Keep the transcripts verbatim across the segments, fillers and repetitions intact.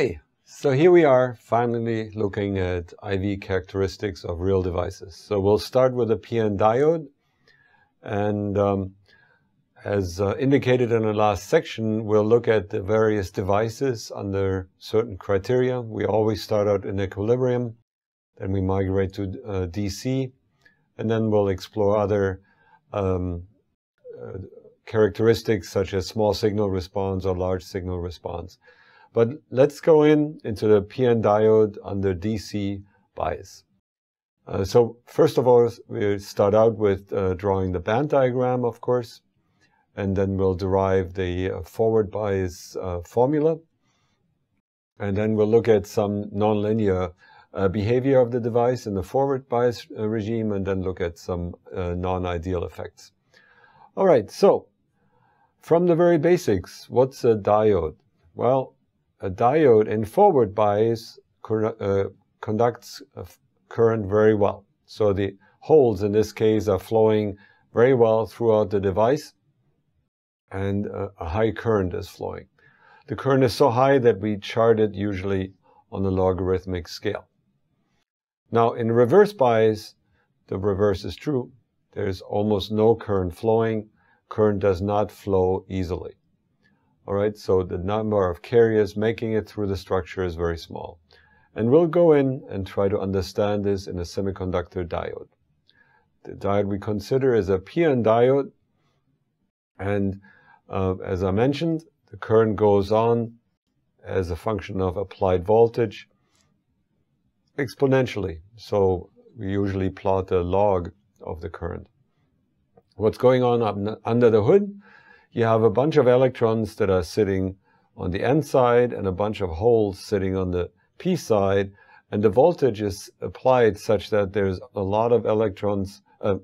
Hi! So here we are, finally looking at I V characteristics of real devices. So we'll start with a P N diode, and um, as uh, indicated in the last section, we'll look at the various devices under certain criteria. We always start out in equilibrium, then we migrate to uh, D C, and then we'll explore other um, uh, characteristics such as small signal response or large signal response. But let's go in into the P N diode under D C bias. Uh, so first of all, we start out with uh, drawing the band diagram, of course, and then we'll derive the uh, forward bias uh, formula. And then we'll look at some nonlinear uh, behavior of the device in the forward bias uh, regime, and then look at some uh, non-ideal effects. All right, so from the very basics, what's a diode? Well, a diode in forward bias uh, conducts current very well. So the holes in this case are flowing very well throughout the device, and uh, a high current is flowing. The current is so high that we chart it usually on the logarithmic scale. Now in reverse bias, the reverse is true. There's almost no current flowing. Current does not flow easily. All right, so the number of carriers making it through the structure is very small. And we'll go in and try to understand this in a semiconductor diode. The diode we consider is a P N diode. And uh, as I mentioned, the current goes on as a function of applied voltage exponentially. So we usually plot the log of the current. What's going on up under the hood? You have a bunch of electrons that are sitting on the N side and a bunch of holes sitting on the P side, and the voltage is applied such that there's a lot of electrons uh,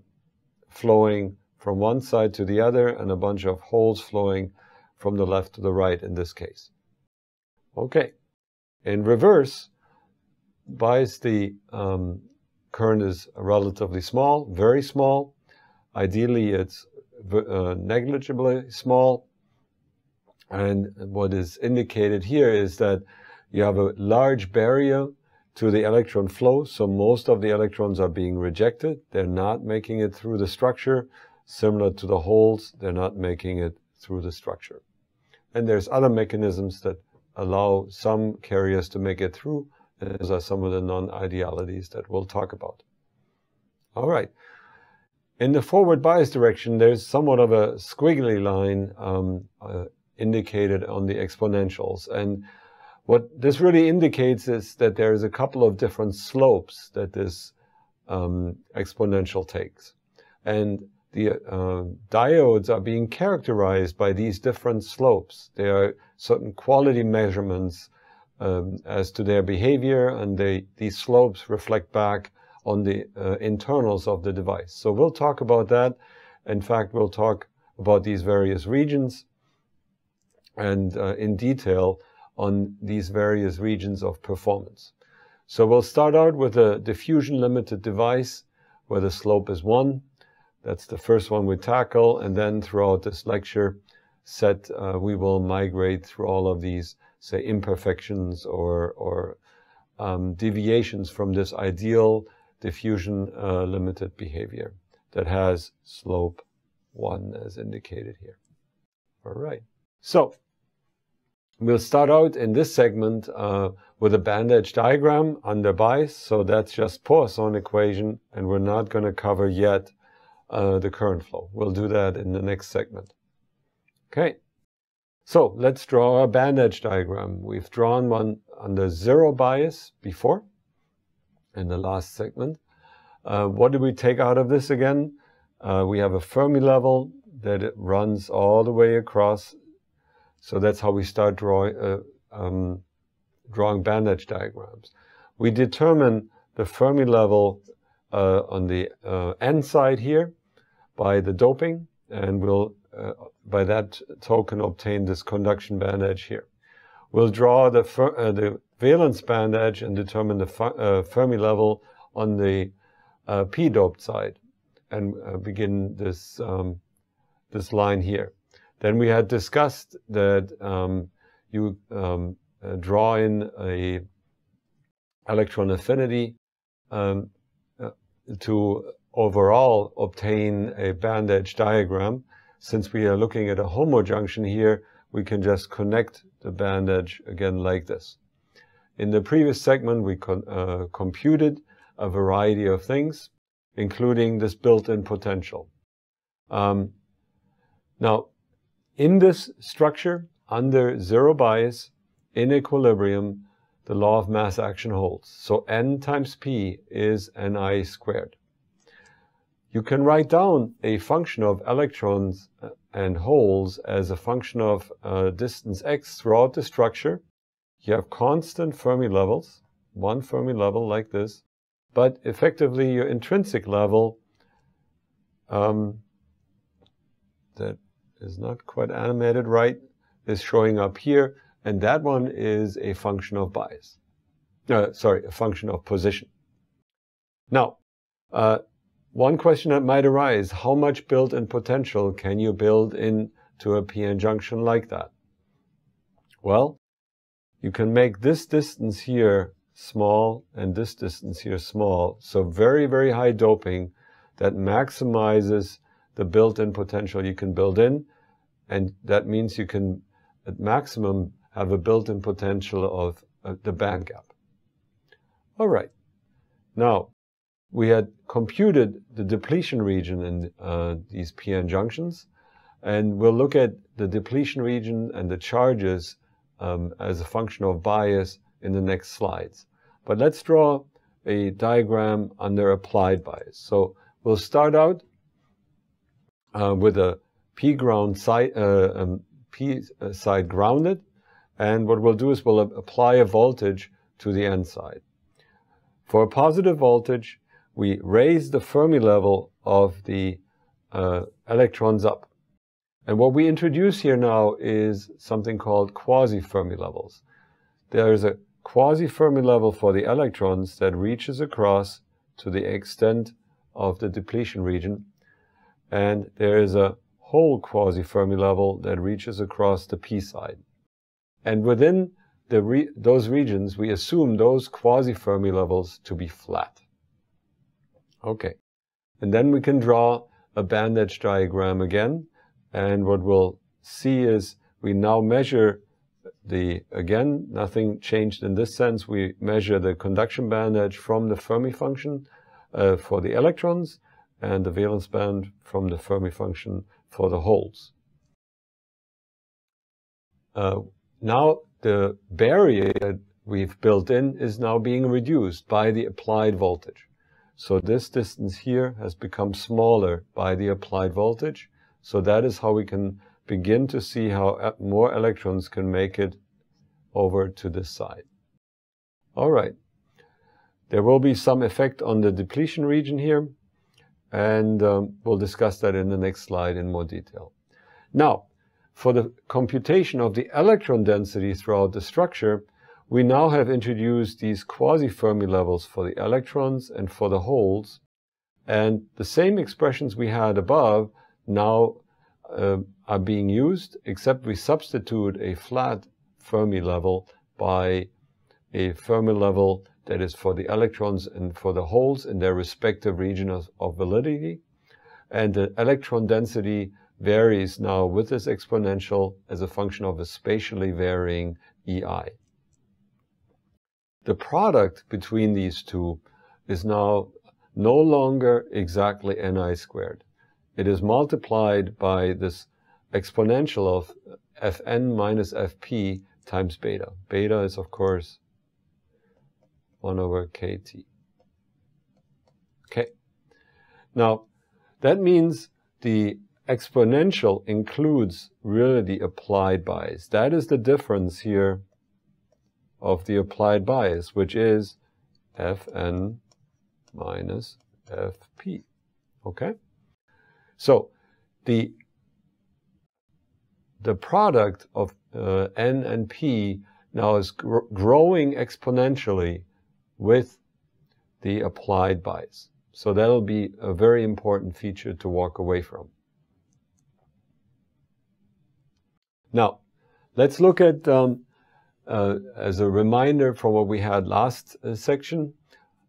flowing from one side to the other and a bunch of holes flowing from the left to the right in this case. Okay, in reverse bias, the um, current is relatively small, very small. Ideally it's Uh, negligibly small, and what is indicated here is that you have a large barrier to the electron flow, so most of the electrons are being rejected. They're not making it through the structure. Similar to the holes, they're not making it through the structure. And there's other mechanisms that allow some carriers to make it through. And those are some of the non-idealities that we'll talk about. All right. In the forward bias direction, there's somewhat of a squiggly line um, uh, indicated on the exponentials. And what this really indicates is that there is a couple of different slopes that this um, exponential takes. And the uh, diodes are being characterized by these different slopes. There are certain quality measurements um, as to their behavior, and they, these slopes reflect back on the uh, internals of the device. So we'll talk about that. In fact, we'll talk about these various regions and uh, in detail on these various regions of performance. So we'll start out with a diffusion limited device where the slope is one. That's the first one we tackle. And then throughout this lecture set, uh, we will migrate through all of these, say, imperfections or, or um, deviations from this ideal diffusion uh, limited behavior that has slope one as indicated here. All right, so we'll start out in this segment uh, with a band edge diagram under bias. So that's just Poisson equation, and we're not going to cover yet uh, the current flow. We'll do that in the next segment. Okay, so let's draw a band edge diagram. We've drawn one under zero bias before, in the last segment. Uh, what do we take out of this again? Uh, we have a Fermi level that it runs all the way across. So that's how we start draw, uh, um, drawing band edge diagrams. We determine the Fermi level uh, on the uh, N side here by the doping, and we'll uh, by that token obtain this conduction band edge here. We'll draw the, uh, the valence band edge and determine the uh, Fermi level on the uh, p-doped side, and uh, begin this, um, this line here. Then we had discussed that um, you um, uh, draw in a electron affinity um, uh, to overall obtain a band edge diagram. Since we are looking at a homojunction here, we can just connect the band edge again like this. In the previous segment, we con uh, computed a variety of things, including this built-in potential. Um, now, in this structure, under zero bias, in equilibrium, the law of mass action holds. So N times P is Ni squared. You can write down a function of electrons and holes as a function of uh, distance x throughout the structure. You have constant Fermi levels, one Fermi level like this, but effectively your intrinsic level, um, that is not quite animated right, is showing up here, and that one is a function of bias. Uh, sorry, a function of position. Now, uh, one question that might arise, how much built-in potential can you build into a P N junction like that? Well, you can make this distance here small and this distance here small, so very, very high doping that maximizes the built-in potential you can build in, and that means you can, at maximum, have a built-in potential of uh, the band gap. All right. Now, we had computed the depletion region in uh, these P N junctions, and we'll look at the depletion region and the charges um, as a function of bias in the next slides. But let's draw a diagram under applied bias. So we'll start out Uh, with a p ground side, uh, um, p side grounded, and what we'll do is we'll apply a voltage to the n side. For a positive voltage, we raise the Fermi level of the uh, electrons up, and what we introduce here now is something called quasi-Fermi levels. There is a quasi-Fermi level for the electrons that reaches across to the extent of the depletion region, and there is a whole quasi-Fermi level that reaches across the p side. And within the re those regions, we assume those quasi-Fermi levels to be flat. Okay, and then we can draw a band edge diagram again, and what we'll see is we now measure the, again, nothing changed in this sense, we measure the conduction band edge from the Fermi function uh, for the electrons, and the valence band from the Fermi function for the holes. Uh, now the barrier that we've built in is now being reduced by the applied voltage. So this distance here has become smaller by the applied voltage. So that is how we can begin to see how more electrons can make it over to this side. All right. There will be some effect on the depletion region here, and um, we'll discuss that in the next slide in more detail. Now, for the computation of the electron density throughout the structure, we now have introduced these quasi-Fermi levels for the electrons and for the holes, and the same expressions we had above now uh, are being used, except we substitute a flat Fermi level by a Fermi level that is for the electrons and for the holes in their respective region of, of validity. And the electron density varies now with this exponential as a function of a spatially varying E I. The product between these two is now no longer exactly Ni squared. It is multiplied by this exponential of Fn minus Fp times beta. Beta is, of course, one over k t. Okay. Now, that means the exponential includes really the applied bias. That is the difference here of the applied bias, which is Fn minus Fp. Okay? So, the, the product of uh, N and P now is gr growing exponentially with the applied bias. So that'll be a very important feature to walk away from. Now, let's look at um, uh, as a reminder from what we had last uh, section,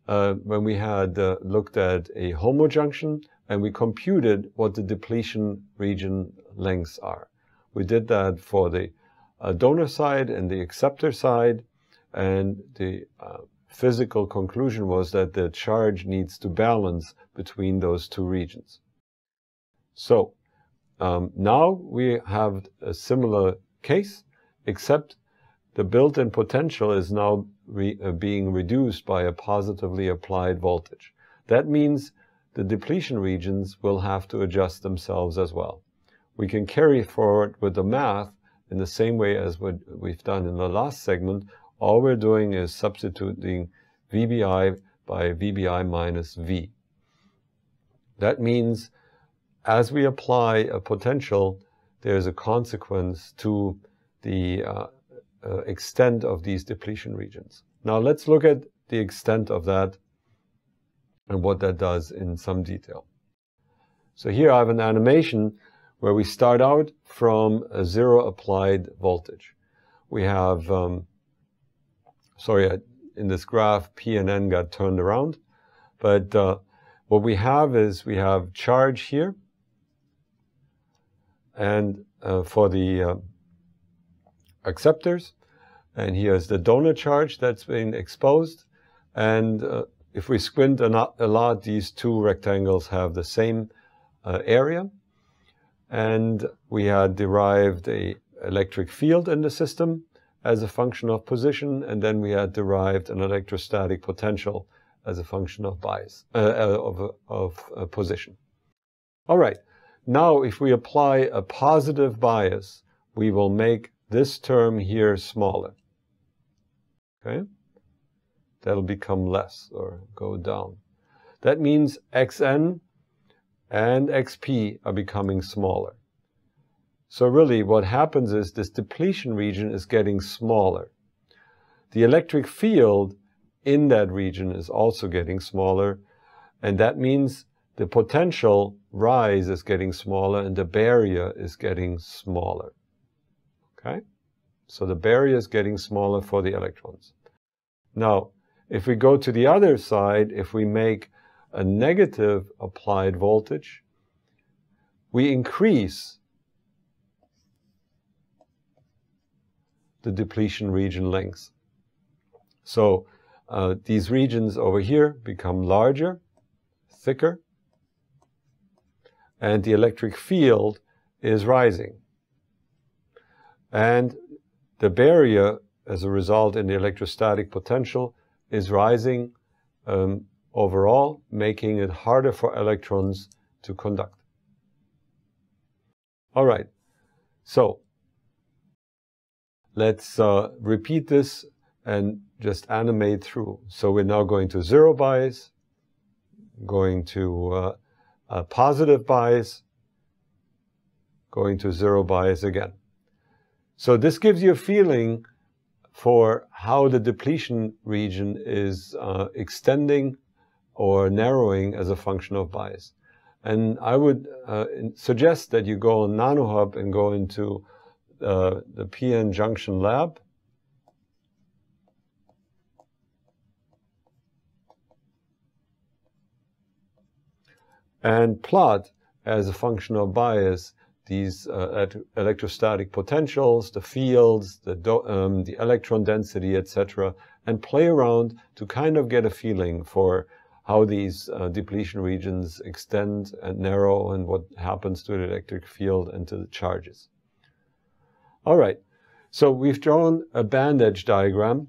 uh, when we had uh, looked at a homojunction and we computed what the depletion region lengths are. We did that for the uh, donor side and the acceptor side, and the uh, physical conclusion was that the charge needs to balance between those two regions. So um, now we have a similar case, except the built-in potential is now re uh, being reduced by a positively applied voltage. That means the depletion regions will have to adjust themselves as well. We can carry forward with the math in the same way as what we've done in the last segment. All we're doing is substituting V B I by V B I minus V. That means as we apply a potential, there's a consequence to the uh, uh, extent of these depletion regions. Now let's look at the extent of that and what that does in some detail. So here I have an animation where we start out from a zero applied voltage. We have, um, sorry, I, in this graph, P and N got turned around, but uh, what we have is we have charge here, and uh, for the uh, acceptors, and here's the donor charge that's been exposed, and uh, if we squint a lot, these two rectangles have the same uh, area, and we had derived an electric field in the system as a function of position, and then we had derived an electrostatic potential as a function of bias, uh, of, of uh, position. All right, now if we apply a positive bias, we will make this term here smaller, okay? That'll become less or go down. That means Xn and Xp are becoming smaller. So really what happens is this depletion region is getting smaller. The electric field in that region is also getting smaller, and that means the potential rise is getting smaller and the barrier is getting smaller. Okay? So the barrier is getting smaller for the electrons. Now, if we go to the other side, if we make a negative applied voltage, we increase the depletion region lengths. So uh, these regions over here become larger, thicker, and the electric field is rising. And the barrier, as a result in the electrostatic potential, is rising um, overall, making it harder for electrons to conduct. All right, so let's uh, repeat this and just animate through. So we're now going to zero bias, going to uh, a positive bias, going to zero bias again. So this gives you a feeling for how the depletion region is uh, extending or narrowing as a function of bias. And I would uh, suggest that you go on NanoHub and go into uh, the P N Junction Lab. And plot as a function of bias these uh, electrostatic potentials, the fields, the, do um, the electron density, et cetera, and play around to kind of get a feeling for how these uh, depletion regions extend and narrow and what happens to the electric field and to the charges. All right, so we've drawn a bandage diagram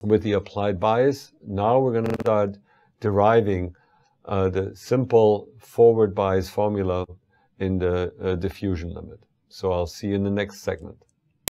with the applied bias. Now we're going to start deriving uh, the simple forward bias formula in the uh, diffusion limit. So I'll see you in the next segment.